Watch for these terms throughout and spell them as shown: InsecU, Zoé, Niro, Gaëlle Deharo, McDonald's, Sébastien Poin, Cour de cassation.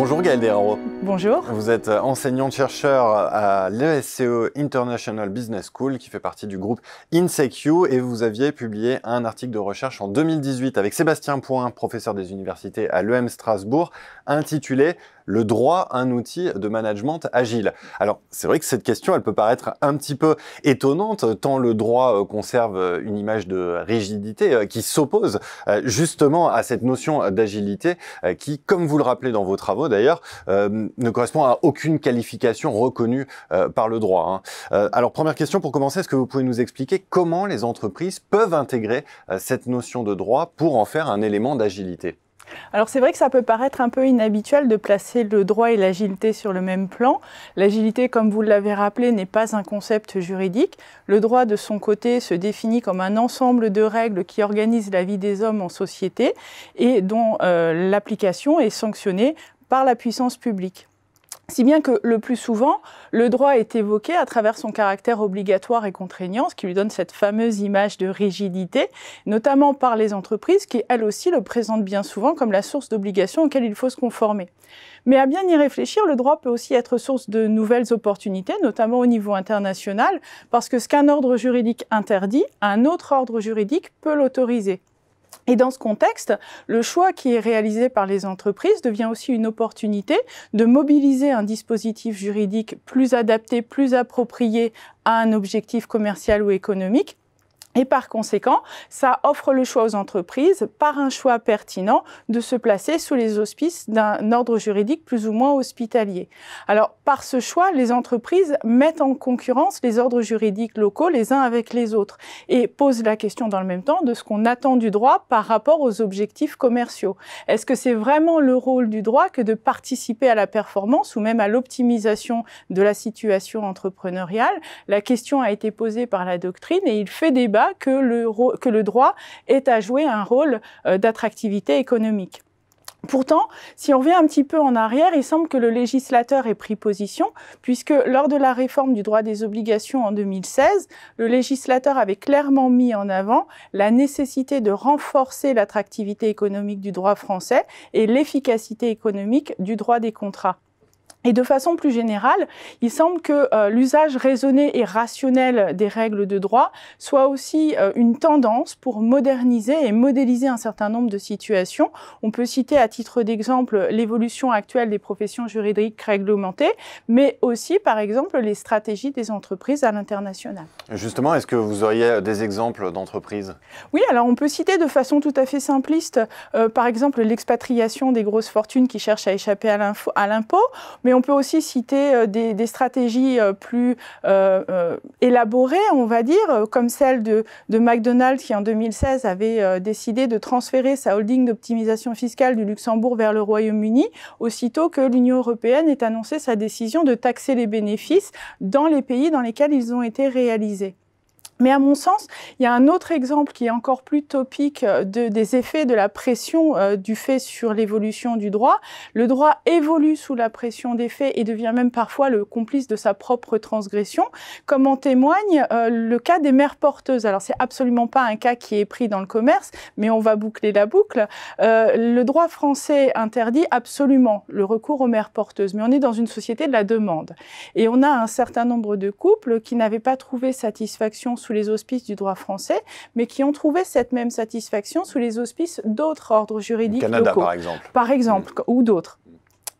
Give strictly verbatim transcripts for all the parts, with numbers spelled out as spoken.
Bonjour Gaëlle Deharo. Bonjour. Vous êtes enseignante-chercheur à l'I S C E International Business School qui fait partie du groupe InsecU et vous aviez publié un article de recherche en deux mille dix-huit avec Sébastien Poin, professeur des universités à l'E M Strasbourg, intitulé « Le droit, un outil de management agile ». Alors c'est vrai que cette question elle peut paraître un petit peu étonnante tant le droit conserve une image de rigidité qui s'oppose justement à cette notion d'agilité qui, comme vous le rappelez dans vos travaux d'ailleurs, euh, ne correspond à aucune qualification reconnue euh, par le droit. Hein. Euh, alors première question pour commencer, est-ce que vous pouvez nous expliquer comment les entreprises peuvent intégrer euh, cette notion de droit pour en faire un élément d'agilité ? Alors c'est vrai que ça peut paraître un peu inhabituel de placer le droit et l'agilité sur le même plan. L'agilité, comme vous l'avez rappelé, n'est pas un concept juridique. Le droit, de son côté, se définit comme un ensemble de règles qui organisent la vie des hommes en société et dont euh, l'application est sanctionnée par la puissance publique. Si bien que le plus souvent, le droit est évoqué à travers son caractère obligatoire et contraignant, ce qui lui donne cette fameuse image de rigidité, notamment par les entreprises qui, elles aussi, le présentent bien souvent comme la source d'obligations auxquelles il faut se conformer. Mais à bien y réfléchir, le droit peut aussi être source de nouvelles opportunités, notamment au niveau international, parce que ce qu'un ordre juridique interdit, un autre ordre juridique peut l'autoriser. Et dans ce contexte, le choix qui est réalisé par les entreprises devient aussi une opportunité de mobiliser un dispositif juridique plus adapté, plus approprié à un objectif commercial ou économique. Et par conséquent, ça offre le choix aux entreprises, par un choix pertinent, de se placer sous les auspices d'un ordre juridique plus ou moins hospitalier. Alors, par ce choix, les entreprises mettent en concurrence les ordres juridiques locaux les uns avec les autres et posent la question dans le même temps de ce qu'on attend du droit par rapport aux objectifs commerciaux. Est-ce que c'est vraiment le rôle du droit que de participer à la performance ou même à l'optimisation de la situation entrepreneuriale? La question a été posée par la doctrine et il fait débat Que le, que le droit est à jouer un rôle d'attractivité économique. Pourtant, si on revient un petit peu en arrière, il semble que le législateur ait pris position, puisque lors de la réforme du droit des obligations en deux mille seize, le législateur avait clairement mis en avant la nécessité de renforcer l'attractivité économique du droit français et l'efficacité économique du droit des contrats. Et de façon plus générale, il semble que euh, l'usage raisonné et rationnel des règles de droit soit aussi euh, une tendance pour moderniser et modéliser un certain nombre de situations. On peut citer à titre d'exemple l'évolution actuelle des professions juridiques réglementées, mais aussi par exemple les stratégies des entreprises à l'international. Justement, est-ce que vous auriez des exemples d'entreprises? Oui, alors on peut citer de façon tout à fait simpliste, euh, par exemple l'expatriation des grosses fortunes qui cherchent à échapper à l'impôt, mais on peut aussi citer des, des stratégies plus euh, euh, élaborées, on va dire, comme celle de, de McDonald's qui, en deux mille seize, avait décidé de transférer sa holding d'optimisation fiscale du Luxembourg vers le Royaume-Uni, aussitôt que l'Union européenne ait annoncé sa décision de taxer les bénéfices dans les pays dans lesquels ils ont été réalisés. Mais à mon sens, il y a un autre exemple qui est encore plus topique de, des effets de la pression euh, du fait sur l'évolution du droit. Le droit évolue sous la pression des faits et devient même parfois le complice de sa propre transgression, comme en témoigne euh, le cas des mères porteuses. Alors, c'est absolument pas un cas qui est pris dans le commerce, mais on va boucler la boucle. Euh, le droit français interdit absolument le recours aux mères porteuses, mais on est dans une société de la demande. Et on a un certain nombre de couples qui n'avaient pas trouvé satisfaction sous les auspices du droit français, mais qui ont trouvé cette même satisfaction sous les auspices d'autres ordres juridiques locaux. Canada, par exemple. Par exemple, mmh. ou d'autres.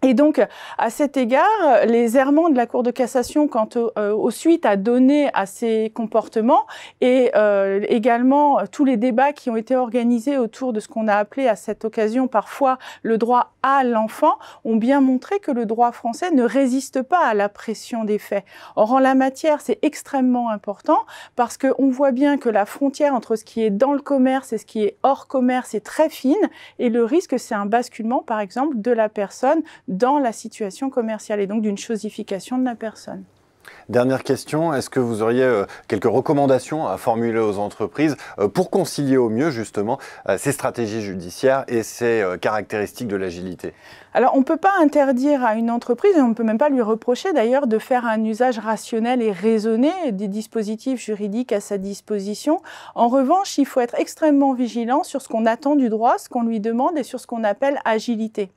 Et donc, à cet égard, les errements de la Cour de cassation quant au, euh, aux suites à donner à ces comportements et euh, également tous les débats qui ont été organisés autour de ce qu'on a appelé à cette occasion parfois le droit à l'enfant ont bien montré que le droit français ne résiste pas à la pression des faits. Or, en la matière, c'est extrêmement important parce qu'on voit bien que la frontière entre ce qui est dans le commerce et ce qui est hors commerce est très fine et le risque, c'est un basculement, par exemple, de la personne dans la situation commerciale et donc d'une chosification de la personne. Dernière question, est-ce que vous auriez quelques recommandations à formuler aux entreprises pour concilier au mieux justement ces stratégies judiciaires et ces caractéristiques de l'agilité? Alors on ne peut pas interdire à une entreprise, et on ne peut même pas lui reprocher d'ailleurs, de faire un usage rationnel et raisonné des dispositifs juridiques à sa disposition. En revanche, il faut être extrêmement vigilant sur ce qu'on attend du droit, ce qu'on lui demande et sur ce qu'on appelle agilité.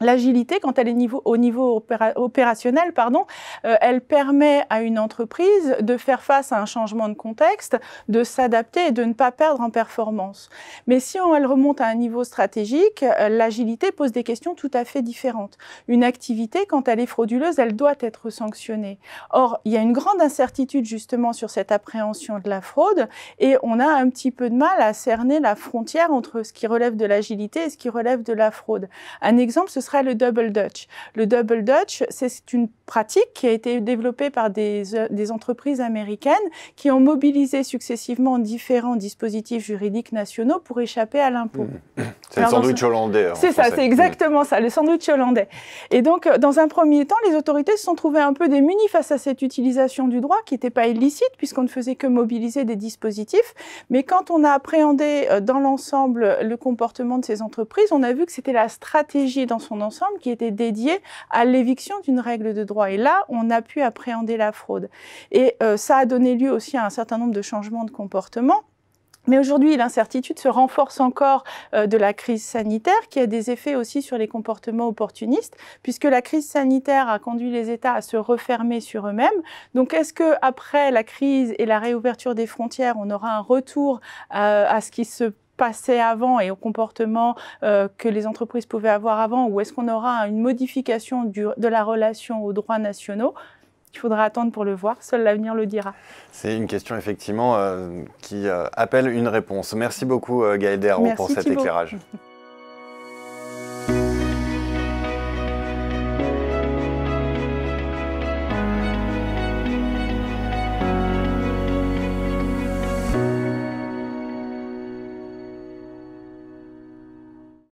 L'agilité, quand elle est niveau, au niveau opéra, opérationnel, pardon, euh, elle permet à une entreprise de faire face à un changement de contexte, de s'adapter et de ne pas perdre en performance. Mais si on, elle remonte à un niveau stratégique, euh, l'agilité pose des questions tout à fait différentes. Une activité, quand elle est frauduleuse, elle doit être sanctionnée. Or, il y a une grande incertitude justement sur cette appréhension de la fraude et on a un petit peu de mal à cerner la frontière entre ce qui relève de l'agilité et ce qui relève de la fraude. Un exemple, ce serait le double Dutch. Le double Dutch, c'est une pratique qui a été développée par des, des entreprises américaines qui ont mobilisé successivement différents dispositifs juridiques nationaux pour échapper à l'impôt. Mmh. C'est le sandwich hollandais. C'est ça, c'est exactement mmh. ça, le sandwich hollandais. Et donc, dans un premier temps, les autorités se sont trouvées un peu démunies face à cette utilisation du droit qui n'était pas illicite puisqu'on ne faisait que mobiliser des dispositifs. Mais quand on a appréhendé dans l'ensemble le comportement de ces entreprises, on a vu que c'était la stratégie dans son ensemble qui était dédié à l'éviction d'une règle de droit. Et là, on a pu appréhender la fraude. Et euh, ça a donné lieu aussi à un certain nombre de changements de comportement. Mais aujourd'hui, l'incertitude se renforce encore euh, de la crise sanitaire qui a des effets aussi sur les comportements opportunistes puisque la crise sanitaire a conduit les États à se refermer sur eux-mêmes. Donc, est-ce qu'après la crise et la réouverture des frontières, on aura un retour euh, à ce qui se passé avant et au comportement euh, que les entreprises pouvaient avoir avant, ou est-ce qu'on aura une modification du, de la relation aux droits nationaux? Il faudra attendre pour le voir, seul l'avenir le dira. C'est une question effectivement euh, qui euh, appelle une réponse. Merci beaucoup euh, Gaëlle Deharo pour cet éclairage.